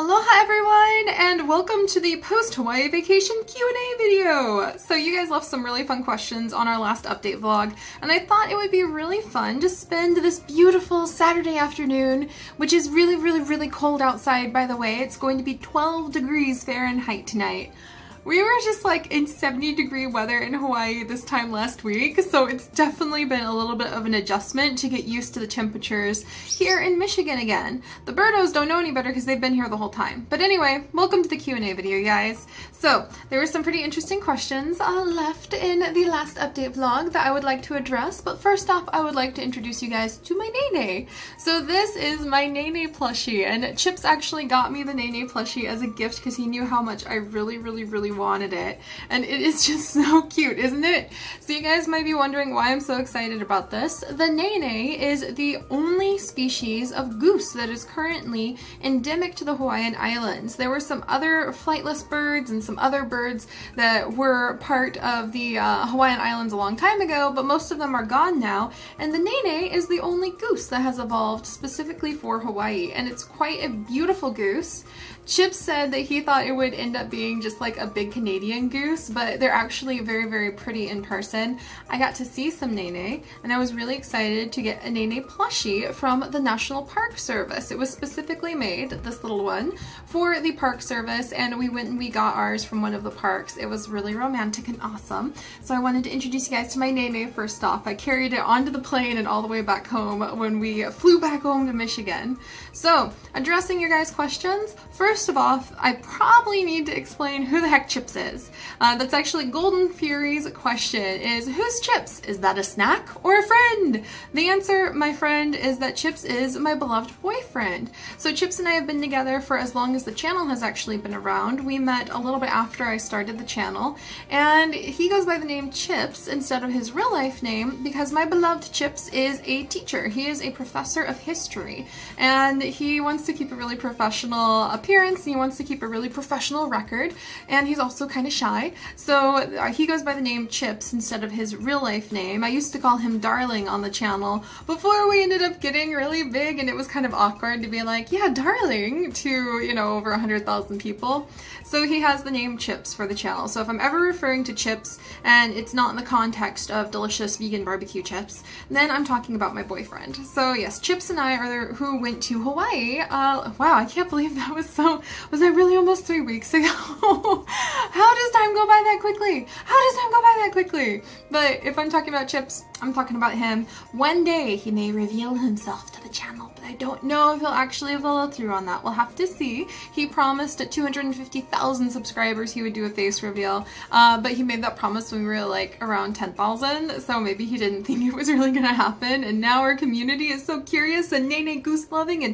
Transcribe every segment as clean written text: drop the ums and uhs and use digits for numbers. Aloha everyone, and welcome to the post-Hawaii vacation Q&A video! So you guys left some really fun questions on our last update vlog, and I thought it would be really fun to spend this beautiful Saturday afternoon, which is really, really, really cold outside, by the way. It's going to be 12 degrees Fahrenheit tonight. We were just like in 70-degree weather in Hawaii this time last week, so it's definitely been a little bit of an adjustment to get used to the temperatures here in Michigan again. The birdos don't know any better because they've been here the whole time. But anyway, welcome to the Q&A video, guys. So there were some pretty interesting questions left in the last update vlog that I would like to address, but first off, I would like to introduce you guys to my Nene. So this is my Nene plushie, and Chips actually got me the Nene plushie as a gift because he knew how much I really wanted it, and it is just so cute, isn't it? So you guys might be wondering why I'm so excited about this. The Nene is the only species of goose that is currently endemic to the Hawaiian Islands. There were some other flightless birds and some other birds that were part of the Hawaiian Islands a long time ago, but most of them are gone now, and the Nene is the only goose that has evolved specifically for Hawaii, and it's quite a beautiful goose. Chip said that he thought it would end up being just like a big Canadian goose, but they're actually very, very pretty in person. I got to see some Nene, and I was really excited to get a Nene plushie from the National Park Service. It was specifically made, this little one, for the Park Service, and we went and we got ours from one of the parks. It was really romantic and awesome. So I wanted to introduce you guys to my Nene first off. I carried it onto the plane and all the way back home when we flew back home to Michigan. So, addressing your guys' questions, first of all, I probably need to explain who the heck Chips is. That's actually Golden Fury's question, is who's Chips? Is that a snack or a friend? The answer, my friend, is that Chips is my beloved boyfriend. So Chips and I have been together for as long as the channel has actually been around. We met a little bit after I started the channel, and he goes by the name Chips instead of his real life name because my beloved Chips is a teacher. He is a professor of history, and he wants to keep a really professional appearance, and he wants to keep a really professional record, and he's also kind of shy, so he goes by the name Chips instead of his real life name. I used to call him Darling on the channel before we ended up getting really big, and it was kind of awkward to be like, yeah, Darling, to, you know, over 100,000 people. So he has the name Chips for the channel. So if I'm ever referring to Chips and it's not in the context of delicious vegan barbecue chips, then I'm talking about my boyfriend. So yes, Chips and I are who went to Hawaii. Wow, I can't believe that was that really almost 3 weeks ago? How does time go by that quickly? How does time go by that quickly? But if I'm talking about Chips, I'm talking about him. One day he may reveal himself to the channel, but I don't know if he'll actually follow through on that. We'll have to see. He promised at 250,000 subscribers he would do a face reveal, but he made that promise when we were like around 10,000, so maybe he didn't think it was really gonna happen, and now our community is so curious and Nene goose loving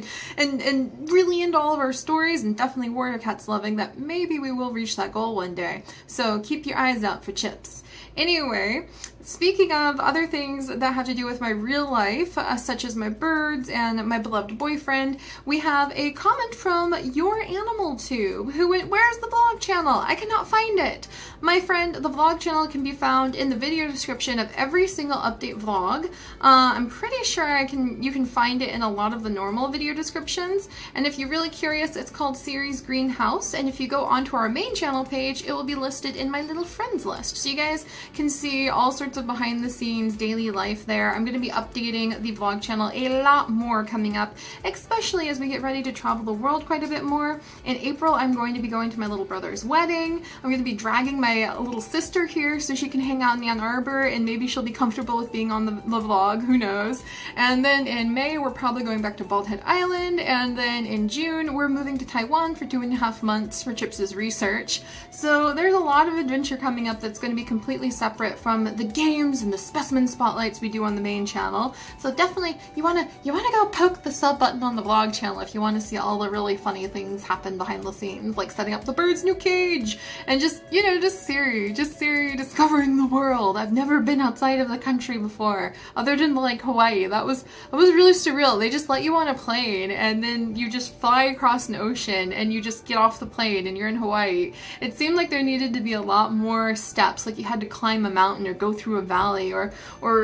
and really into all of our stories, and definitely Warrior Cats loving, that maybe we will reach that goal one day. So keep your eyes out for Chips. Anyway, speaking of other things that have to do with my real life, such as my birds and my beloved boyfriend, we have a comment from Your Animal Tube who went, where's the vlog channel? I cannot find it. My friend, the vlog channel can be found in the video description of every single update vlog. I'm pretty sure you can find it in a lot of the normal video descriptions, and if you're really curious, it's called Seri's Greenhouse, and if you go onto our main channel page, it will be listed in my little friends list, so you guys can see all sorts of behind the scenes daily life there. I'm going to be updating the vlog channel a lot more coming up, especially as we get ready to travel the world quite a bit more. In April, I'm going to be going to my little brother's wedding. I'm going to be dragging my little sister here so she can hang out in Ann Arbor, and maybe she'll be comfortable with being on the vlog, who knows. And then in May, we're probably going back to Baldhead Island, and then in June, we're moving to Taiwan for 2.5 months for Chips's research. So there's a lot of adventure coming up that's going to be completely separate from the games and the specimen spotlights we do on the main channel. So definitely you wanna go poke the sub button on the vlog channel if you wanna see all the really funny things happen behind the scenes, like setting up the bird's new cage and just, you know, just Siri discovering the world. I've never been outside of the country before, other than like Hawaii. That was really surreal. They just let you on a plane and then you just fly across an ocean and you just get off the plane and you're in Hawaii. It seemed like there needed to be a lot more steps, like you had to climb a mountain or go through through a valley, or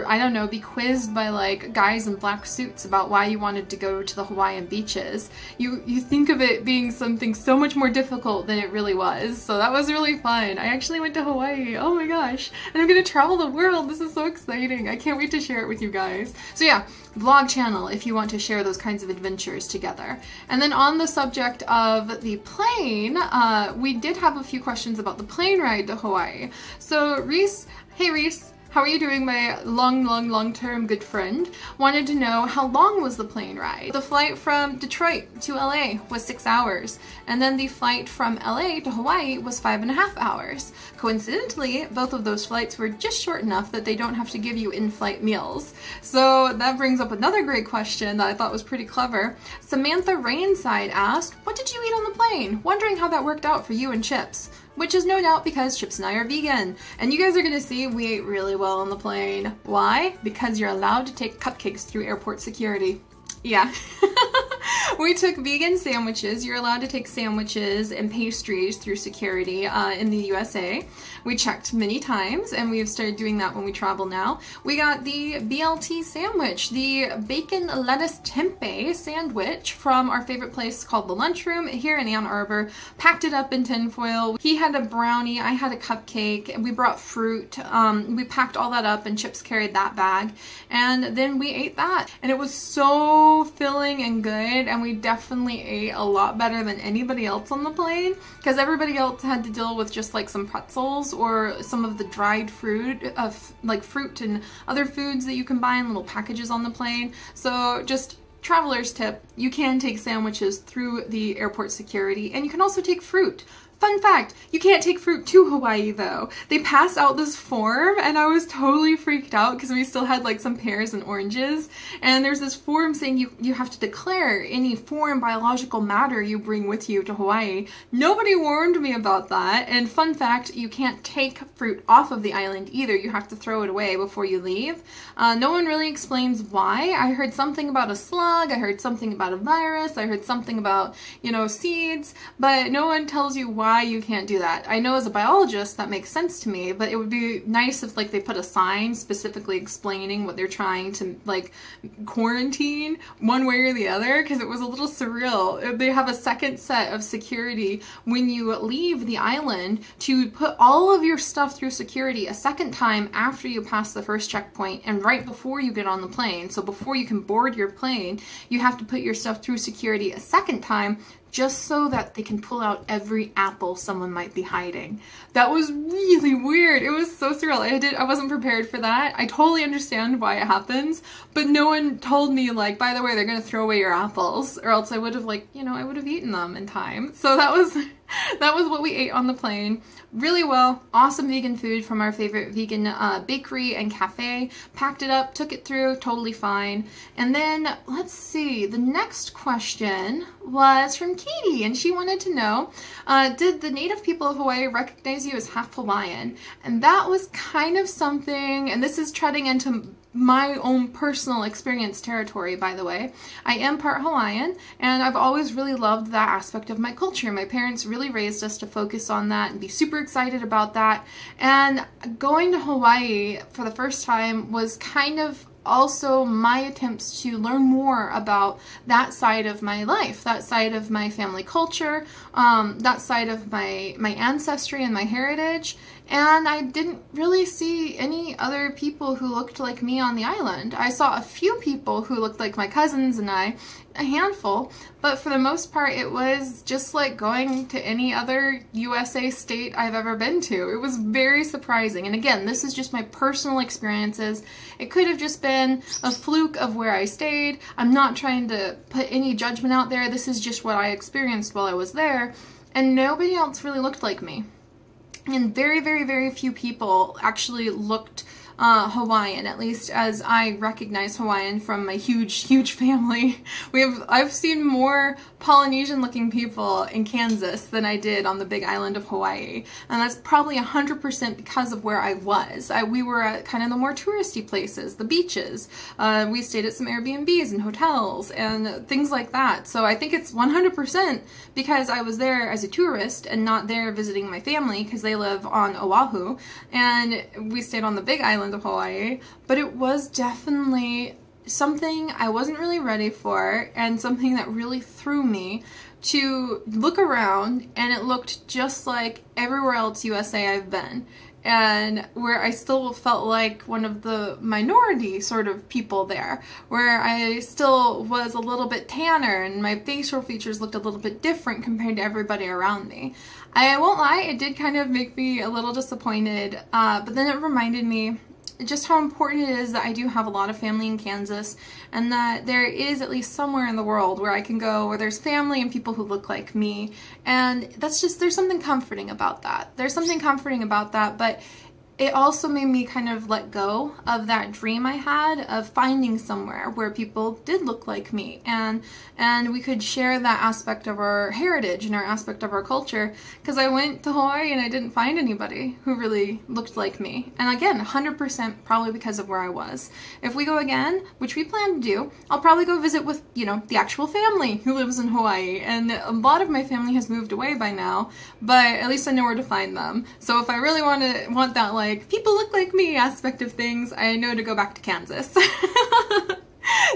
I don't know, be quizzed by like guys in black suits about why you wanted to go to the Hawaiian beaches. You think of it being something so much more difficult than it really was. So that was really fun. I actually went to Hawaii. Oh my gosh. And I'm gonna travel the world. This is so exciting. I can't wait to share it with you guys. So yeah, vlog channel if you want to share those kinds of adventures together. And then on the subject of the plane, we did have a few questions about the plane ride to Hawaii. So Reese, hey Reese, how are you doing, my long-term good friend? Wanted to know, how long was the plane ride? The flight from Detroit to LA was 6 hours, and then the flight from LA to Hawaii was 5.5 hours. Coincidentally, both of those flights were just short enough that they don't have to give you in-flight meals. So that brings up another great question that I thought was pretty clever. Samantha Rainside asked, what did you eat on the plane? Wondering how that worked out for you and Chips. Which is no doubt because Chips and I are vegan. And you guys are gonna see we ate really well on the plane. Why? Because you're allowed to take cupcakes through airport security. Yeah. We took vegan sandwiches. You're allowed to take sandwiches and pastries through security in the USA. We checked many times, and we've started doing that when we travel now. We got the BLT sandwich, the bacon lettuce tempeh sandwich from our favorite place called The Lunchroom here in Ann Arbor. Packed it up in tinfoil. He had a brownie, I had a cupcake, and we brought fruit. We packed all that up, and Chips carried that bag. And then we ate that, and it was so filling and good, and we definitely ate a lot better than anybody else on the plane, because everybody else had to deal with just like some pretzels or some of the dried fruit, like fruit and other foods that you can buy in little packages on the plane. So just traveler's tip, you can take sandwiches through the airport security, and you can also take fruit. Fun fact, you can't take fruit to Hawaii though. They passed out this form, and I was totally freaked out because we still had like some pears and oranges, and there's this form saying you have to declare any foreign biological matter you bring with you to Hawaii. Nobody warned me about that, and fun fact, you can't take fruit off of the island either. You have to throw it away before you leave. No one really explains why. I heard something about a slug, I heard something about a virus, I heard something about, you know, seeds, but no one tells you why you can't do that. I know as a biologist that makes sense to me, but it would be nice if like they put a sign specifically explaining what they're trying to like quarantine one way or the other, because it was a little surreal. They have a second set of security when you leave the island to put all of your stuff through security a second time after you pass the first checkpoint and right before you get on the plane. So before you can board your plane, you have to put your stuff through security a second time, just so that they can pull out every apple someone might be hiding. That was really weird. It was so surreal. I wasn't prepared for that. I totally understand why it happens, but no one told me like, by the way, they're gonna throw away your apples, or else I would have like, you know, I would have eaten them in time. So that was what we ate on the plane. Really well, awesome vegan food from our favorite vegan bakery and cafe. Packed it up, took it through, totally fine. And then, let's see, the next question was from Katie, and she wanted to know, did the native people of Hawaii recognize you as half Hawaiian? And that was kind of something, and this is treading into my own personal experience territory, by the way. I am part Hawaiian, and I've always really loved that aspect of my culture. My parents really raised us to focus on that and be super excited about that. And going to Hawaii for the first time was kind of also my attempts to learn more about that side of my life, that side of my family culture, that side of my ancestry and my heritage. And I didn't really see any other people who looked like me on the island. I saw a few people who looked like my cousins and I, a handful, but for the most part it was just like going to any other USA state I've ever been to. It was very surprising, and again, this is just my personal experiences. It could have just been a fluke of where I stayed. I'm not trying to put any judgment out there. This is just what I experienced while I was there, and nobody else really looked like me. And very few people actually looked Hawaiian, at least as I recognize Hawaiian from my huge family. I've seen more Polynesian looking people in Kansas than I did on the Big Island of Hawaii, and that's probably 100% because of where I was. We were at kind of the more touristy places, the beaches. We stayed at some Airbnbs and hotels and things like that, so I think it's 100% because I was there as a tourist and not there visiting my family, because they live on Oahu, and we stayed on the Big Island island of Hawaii, but it was definitely something I wasn't really ready for and something that really threw me to look around, and it looked just like everywhere else USA I've been, and where I still felt like one of the minority sort of people there, where I still was a little bit tanner and my facial features looked a little bit different compared to everybody around me. I won't lie, it did kind of make me a little disappointed, but then it reminded me just how important it is that I do have a lot of family in Kansas, and that there is at least somewhere in the world where I can go where there's family and people who look like me, and that's just, there's something comforting about that. There's something comforting about that, but it also made me kind of let go of that dream I had of finding somewhere where people did look like me, and we could share that aspect of our heritage and our aspect of our culture, because I went to Hawaii and I didn't find anybody who really looked like me. And again, 100% probably because of where I was. If we go again, which we plan to do, I'll probably go visit with, you know, the actual family who lives in Hawaii, and a lot of my family has moved away by now, but at least I know where to find them. So if I really want that, like, people look like me aspect of things, I know to go back to Kansas.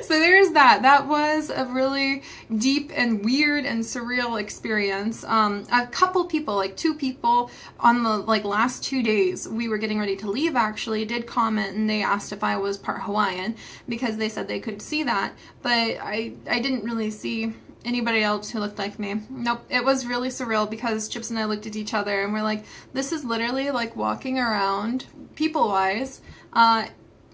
So there's that. That was a really deep and weird and surreal experience. A couple people, like two people on the last 2 days we were getting ready to leave actually, did comment, and they asked if I was part Hawaiian because they said they could see that, but I didn't really see anybody else who looked like me. Nope. It was really surreal because Chips and I looked at each other and we're like, this is literally like walking around, people-wise,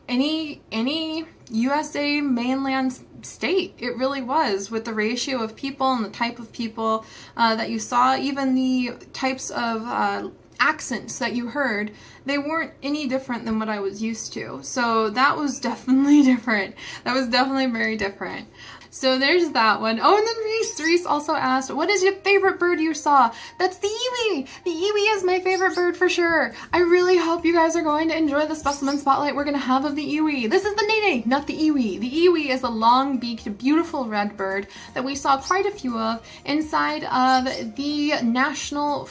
any USA mainland state. It really was, with the ratio of people and the type of people that you saw, even the types of accents that you heard, they weren't any different than what I was used to. So that was definitely different. That was definitely very different. So there's that one. Oh, and then Reese also asked, what is your favorite bird you saw? That's the iwi. The iwi is my favorite bird for sure. I really hope you guys are going to enjoy the specimen spotlight we're going to have of the iwi. This is the nene, not the iwi. The iwi is a long-beaked, beautiful red bird that we saw quite a few of inside of the national,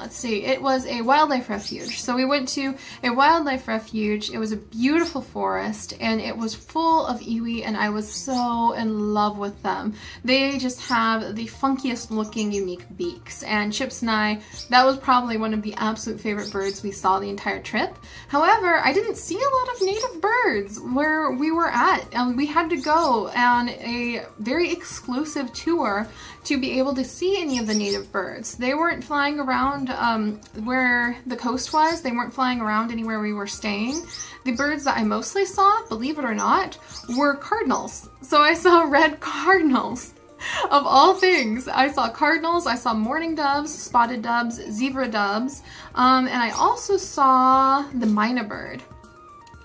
let's see, it was a wildlife refuge. So we went to a wildlife refuge. It was a beautiful forest, and it was full of iwi, and I was so in love with them. They just have the funkiest looking unique beaks, and Chips and I, that was probably one of the absolute favorite birds we saw the entire trip. However, I didn't see a lot of native birds where we were at, and we had to go on a very exclusive tour to be able to see any of the native birds. They weren't flying around where the coast was. They weren't flying around anywhere we were staying. The birds that I mostly saw, believe it or not, were cardinals. So I saw red cardinals. Of all things, I saw cardinals, I saw mourning doves, spotted doves, zebra doves, and I also saw the myna bird.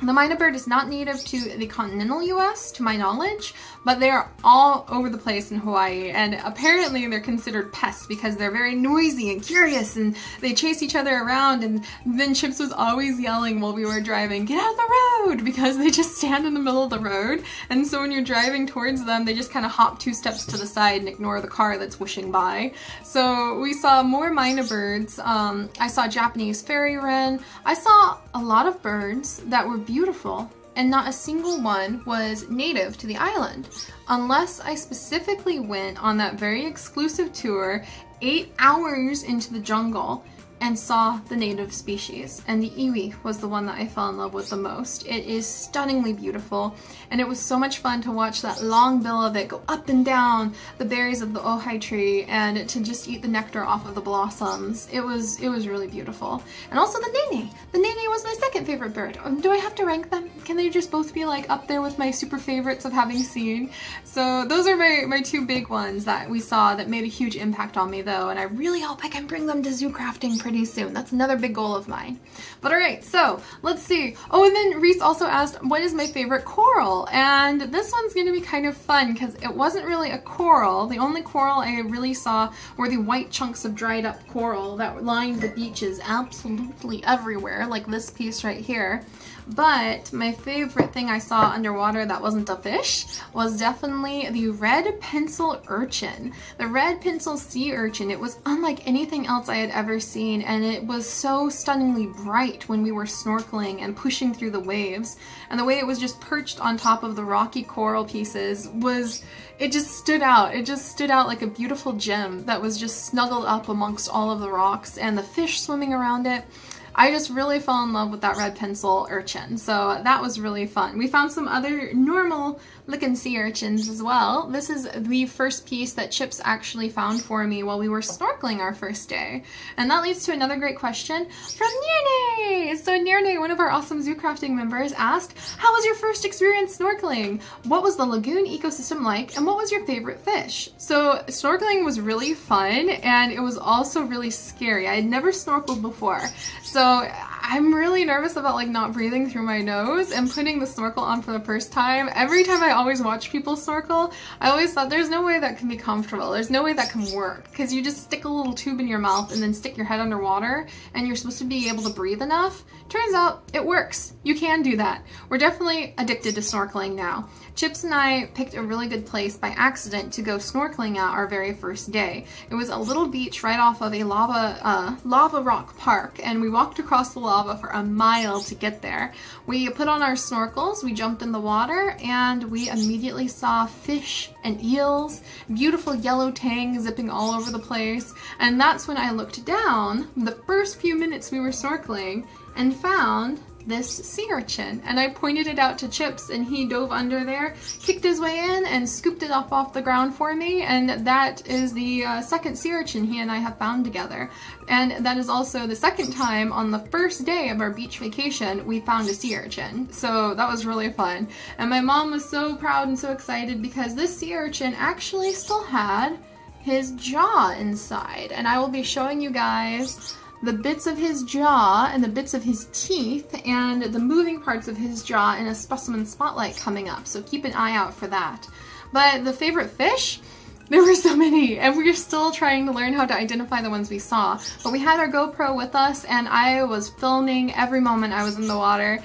The myna bird is not native to the continental US, to my knowledge, but they are all over the place in Hawaii, and apparently they're considered pests because they're very noisy and curious, and they chase each other around, and then Chips was always yelling while we were driving, get out of the road, because they just stand in the middle of the road, and so when you're driving towards them, they just kind of hop 2 steps to the side and ignore the car that's whooshing by. So we saw more myna birds. I saw Japanese fairy wren. I saw a lot of birds that were beautiful, and not a single one was native to the island, unless I specifically went on that very exclusive tour 8 hours into the jungle and saw the native species, and the iwi was the one that I fell in love with the most. It is stunningly beautiful, and it was so much fun to watch that long bill of it go up and down the berries of the ohai tree, and to just eat the nectar off of the blossoms. It was really beautiful. And also the nene. The nene was my second favorite bird. Do I have to rank them? Can they just both be like up there with my super favorites of having seen? So those are my 2 big ones that we saw that made a huge impact on me though, and I really hope I can bring them to zoo crafting pretty soon. That's another big goal of mine. But alright, so let's see. Oh, and then Reese also asked, what is my favorite coral? And this one's going to be kind of fun because it wasn't really a coral. The only coral I really saw were the white chunks of dried up coral that lined the beaches absolutely everywhere, like this piece right here. But my favorite thing I saw underwater that wasn't a fish was definitely the red pencil urchin. The red pencil sea urchin, it was unlike anything else I had ever seen, and it was so stunningly bright when we were snorkeling and pushing through the waves. And the way it was just perched on top of the rocky coral pieces was, it just stood out. It just stood out like a beautiful gem that was just snuggled up amongst all of the rocks and the fish swimming around it. I just really fell in love with that red pencil urchin, so that was really fun. We found some other normal looking sea urchins as well. This is the first piece that Chips actually found for me while we were snorkeling our first day. And that leads to another great question from Nene! So Nene, one of our awesome Zoocrafting members, asked, how was your first experience snorkeling? What was the lagoon ecosystem like, and what was your favorite fish? So snorkeling was really fun, and it was also really scary. I had never snorkeled before, so I'm really nervous about like not breathing through my nose and putting the snorkel on for the first time. Every time I always watch people snorkel, I always thought there's no way that can be comfortable. There's no way that can work, because you just stick a little tube in your mouth and then stick your head underwater and you're supposed to be able to breathe enough. Turns out it works. You can do that. We're definitely addicted to snorkeling now. Chips and I picked a really good place by accident to go snorkeling at our very first day. It was a little beach right off of a lava rock park, and we walked across the lava for a mile to get there. We put on our snorkels, we jumped in the water, and we immediately saw fish and eels, beautiful yellow tang zipping all over the place, and that's when I looked down the first few minutes we were snorkeling and found this sea urchin, and I pointed it out to Chips, and he dove under there, kicked his way in, and scooped it up off the ground for me. And that is the second sea urchin he and I have found together, and that is also the second time on the first day of our beach vacation we found a sea urchin. So that was really fun, and my mom was so proud and so excited because this sea urchin actually still had his jaw inside, and I will be showing you guys the bits of his jaw and the bits of his teeth and the moving parts of his jaw in a specimen spotlight coming up, so keep an eye out for that. But the favorite fish? There were so many, and we're still trying to learn how to identify the ones we saw. But we had our GoPro with us, and I was filming every moment I was in the water.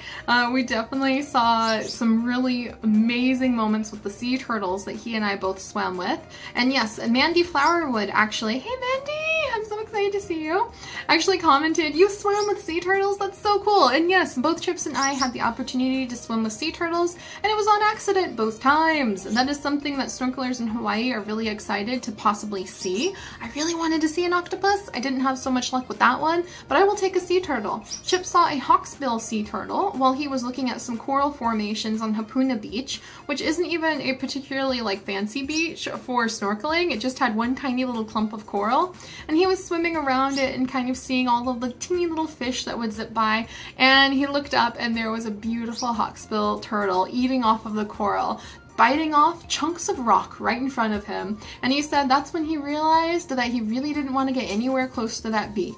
We definitely saw some really amazing moments with the sea turtles that he and I both swam with. And yes, Mandy Flowerwood actually, hey Mandy, I'm so excited to see you, actually commented, you swam with sea turtles? That's so cool. And yes, both Chips and I had the opportunity to swim with sea turtles, and it was on accident both times. And that is something that snorkelers in Hawaii are really excited to possibly see. I really wanted to see an octopus. I didn't have so much luck with that one, but I will take a sea turtle. Chip saw a hawksbill sea turtle while he was looking at some coral formations on Hapuna Beach, which isn't even a particularly like fancy beach for snorkeling. It just had one tiny little clump of coral, and he was swimming around it and kind of seeing all of the teeny little fish that would zip by, and he looked up and there was a beautiful hawksbill turtle eating off of the coral, biting off chunks of rock right in front of him, and he said that's when he realized that he really didn't want to get anywhere close to that beak.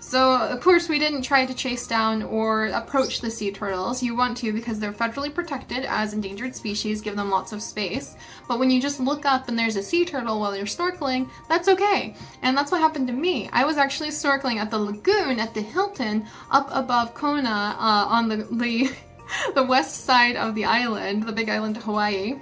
So of course we didn't try to chase down or approach the sea turtles. You want to, because they're federally protected as endangered species, give them lots of space. But when you just look up and there's a sea turtle while you're snorkeling, that's okay. And that's what happened to me. I was actually snorkeling at the lagoon at the Hilton up above Kona on the west side of the island, the Big Island of Hawaii.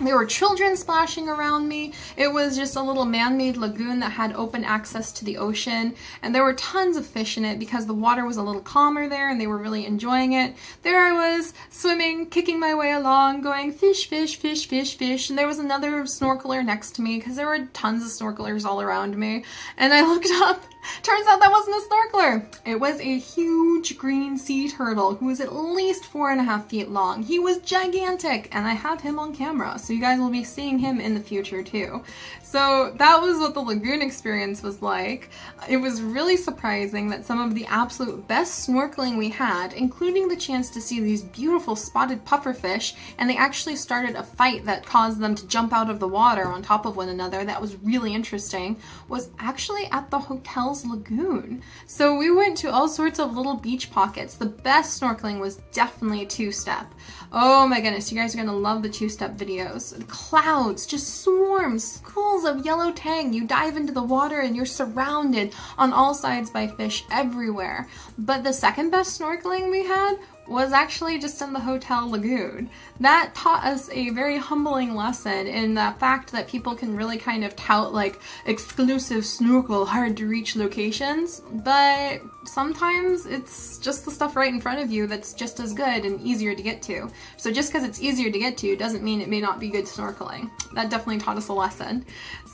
There were children splashing around me. It was just a little man-made lagoon that had open access to the ocean, and there were tons of fish in it because the water was a little calmer there and they were really enjoying it. There I was swimming, kicking my way along, going fish, fish, fish, fish, fish, and there was another snorkeler next to me because there were tons of snorkelers all around me, and I looked up. Turns out that wasn't a snorkeler. It was a huge green sea turtle who was at least 4.5 feet long. He was gigantic, and I have him on camera, so you guys will be seeing him in the future too. So that was what the lagoon experience was like. It was really surprising that some of the absolute best snorkeling we had, including the chance to see these beautiful spotted pufferfish, and they actually started a fight that caused them to jump out of the water on top of one another. That was really interesting, was actually at the hotel lagoon. So we went to all sorts of little beach pockets. The best snorkeling was definitely Two Step. Oh my goodness, you guys are gonna love the Two Step videos. The clouds just swarm, schools of yellow tang. You dive into the water and you're surrounded on all sides by fish everywhere. But the second best snorkeling we had was actually just in the hotel lagoon. That taught us a very humbling lesson in the fact that people can really kind of tout like exclusive snorkel, hard to reach locations, but sometimes it's just the stuff right in front of you that's just as good and easier to get to. So just because it's easier to get to doesn't mean it may not be good snorkeling. That definitely taught us a lesson.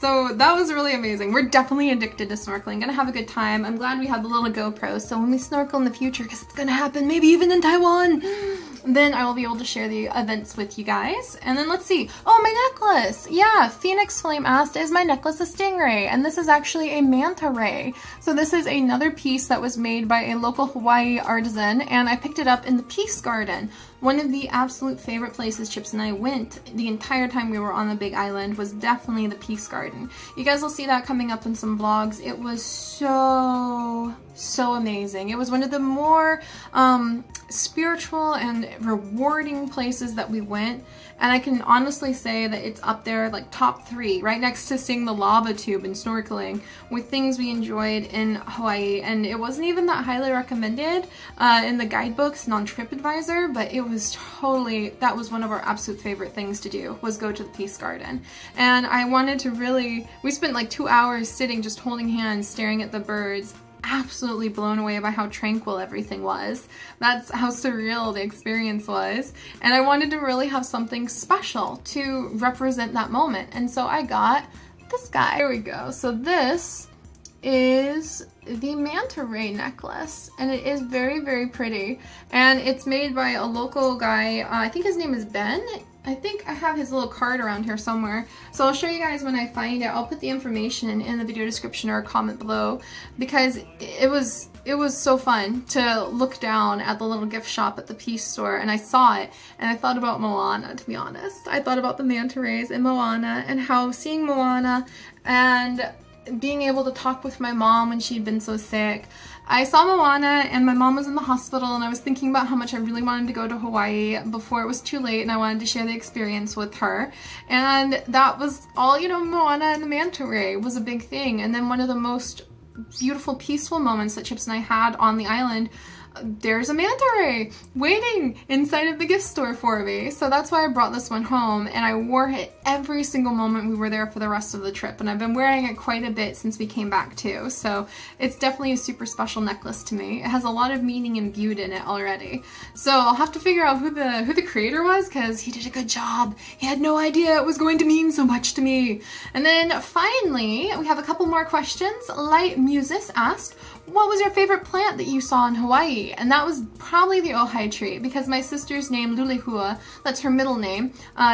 So that was really amazing. We're definitely addicted to snorkeling. Gonna have a good time. I'm glad we have the little GoPro, so when we snorkel in the future, because it's gonna happen maybe even in Taiwan, then I will be able to share the events with you guys. And then let's see. Oh, my necklace! Yeah, Phoenix Flame asked, is my necklace a stingray? And this is actually a manta ray. So this is another piece that was made by a local Hawaii artisan, and I picked it up in the Peace Garden. One of the absolute favorite places Chips and I went the entire time we were on the Big Island was definitely the Peace Garden. You guys will see that coming up in some vlogs. It was so amazing. It was one of the more spiritual and rewarding places that we went, and I can honestly say that it's up there, like top 3, right next to seeing the lava tube and snorkeling, with things we enjoyed in Hawaii. And it wasn't even that highly recommended in the guidebooks and on TripAdvisor, but it was totally, that was one of our absolute favorite things to do, was go to the Peace Garden. And I wanted to really, we spent like 2 hours sitting just holding hands, staring at the birds, absolutely blown away by how tranquil everything was. That's how surreal the experience was. And I wanted to really have something special to represent that moment. And so I got this guy. Here we go. So this is the manta ray necklace, and it is very, very pretty. And it's made by a local guy, I think his name is Ben. I think I have his little card around here somewhere, so I'll show you guys when I find it. I'll put the information in the video description or a comment below, because it was so fun to look down at the little gift shop at the Peace Store, and I saw it, and I thought about Moana, to be honest. I thought about the manta rays and Moana, and how seeing Moana and being able to talk with my mom when she'd been so sick. I saw Moana and my mom was in the hospital, and I was thinking about how much I really wanted to go to Hawaii before it was too late, and I wanted to share the experience with her. And that was all, you know, Moana and the manta ray was a big thing. And then one of the most beautiful, peaceful moments that Chips and I had on the island, there's a manta ray waiting inside of the gift store for me. So that's why I brought this one home, and I wore it every single moment we were there for the rest of the trip, and I've been wearing it quite a bit since we came back too. So it's definitely a super special necklace to me. It has a lot of meaning imbued in it already. So I'll have to figure out who the creator was, because he did a good job. He had no idea it was going to mean so much to me. And then finally, we have a couple more questions. Light Musis asked, what was your favorite plant that you saw in Hawaii? And that was probably the ohai tree, because my sister's name, Lulihua, that's her middle name,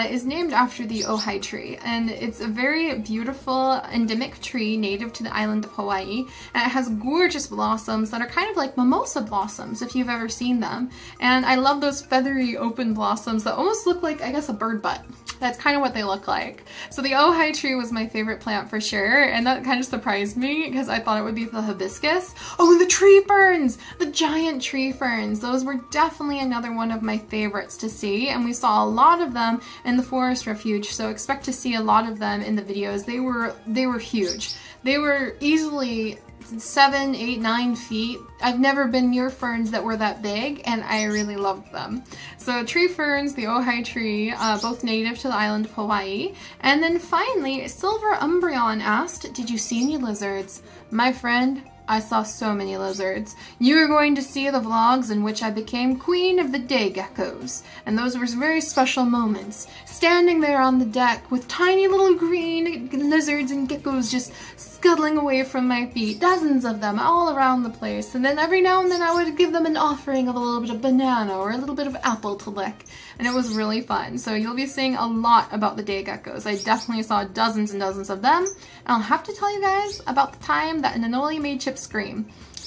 is named after the ohai tree. And it's a very beautiful endemic tree native to the island of Hawaii. And it has gorgeous blossoms that are kind of like mimosa blossoms, if you've ever seen them. And I love those feathery open blossoms that almost look like, I guess, a bird butt. That's kind of what they look like. So the ohai tree was my favorite plant for sure, and that kind of surprised me, because I thought it would be the hibiscus. Oh, the tree ferns! The giant tree ferns! Those were definitely another one of my favorites to see, and we saw a lot of them in the forest refuge, so expect to see a lot of them in the videos. They were huge. They were easily 7, 8, 9 feet. I've never been near ferns that were that big, and I really loved them. So tree ferns, the ohai tree, both native to the island of Hawaii. And then finally, Silver Umbreon asked, did you see any lizards? My friend, I saw so many lizards. You are going to see the vlogs in which I became queen of the day geckos, and those were very special moments. Standing there on the deck with tiny little green lizards and geckos just scuttling away from my feet, dozens of them all around the place, and then every now and then I would give them an offering of a little bit of banana or a little bit of apple to lick, and it was really fun. So you'll be seeing a lot about the day geckos. I definitely saw dozens and dozens of them, and I'll have to tell you guys about the time that Anole made Chips scream.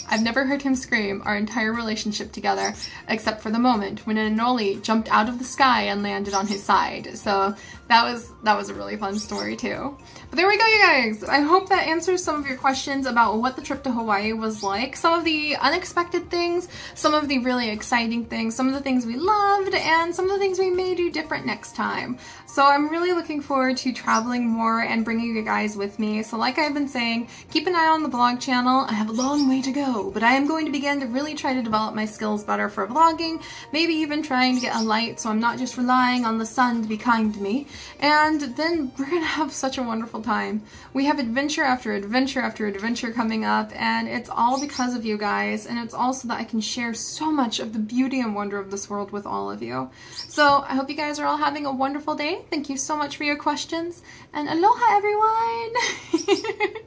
I've never heard him scream our entire relationship together, except for the moment when Anole jumped out of the sky and landed on his side. So that was a really fun story too. But there we go, you guys! I hope that answers some of your questions about what the trip to Hawaii was like. Some of the unexpected things, some of the really exciting things, some of the things we loved, and some of the things we may do different next time. So I'm really looking forward to traveling more and bringing you guys with me. So like I've been saying, keep an eye on the vlog channel. I have a long way to go, but I am going to begin to really try to develop my skills better for vlogging, maybe even trying to get a light so I'm not just relying on the sun to be kind to me. And then we're gonna have such a wonderful time. We have adventure after adventure after adventure coming up, and it's all because of you guys, and it's also that I can share so much of the beauty and wonder of this world with all of you. So I hope you guys are all having a wonderful day. Thank you so much for your questions, and aloha everyone!